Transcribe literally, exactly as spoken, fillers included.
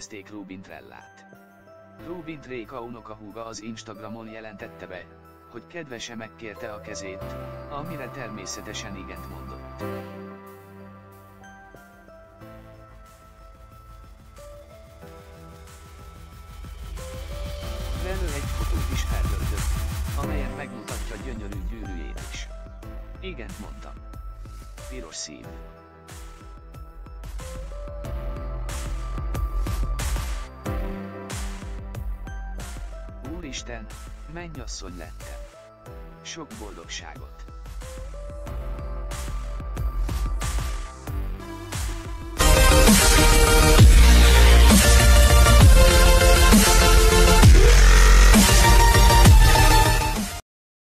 megjegyezték Rubint Rellát. Rubint Réka unokahúga az Instagramon jelentette be, hogy kedvese megkérte a kezét, amire természetesen igent mondott. Belőle egy fotót is feltöltött, amelyen megmutatja gyönyörű gyűrűjét is. Igent mondta. Piros szív. Úristen, mennyasszony lettem. Sok boldogságot!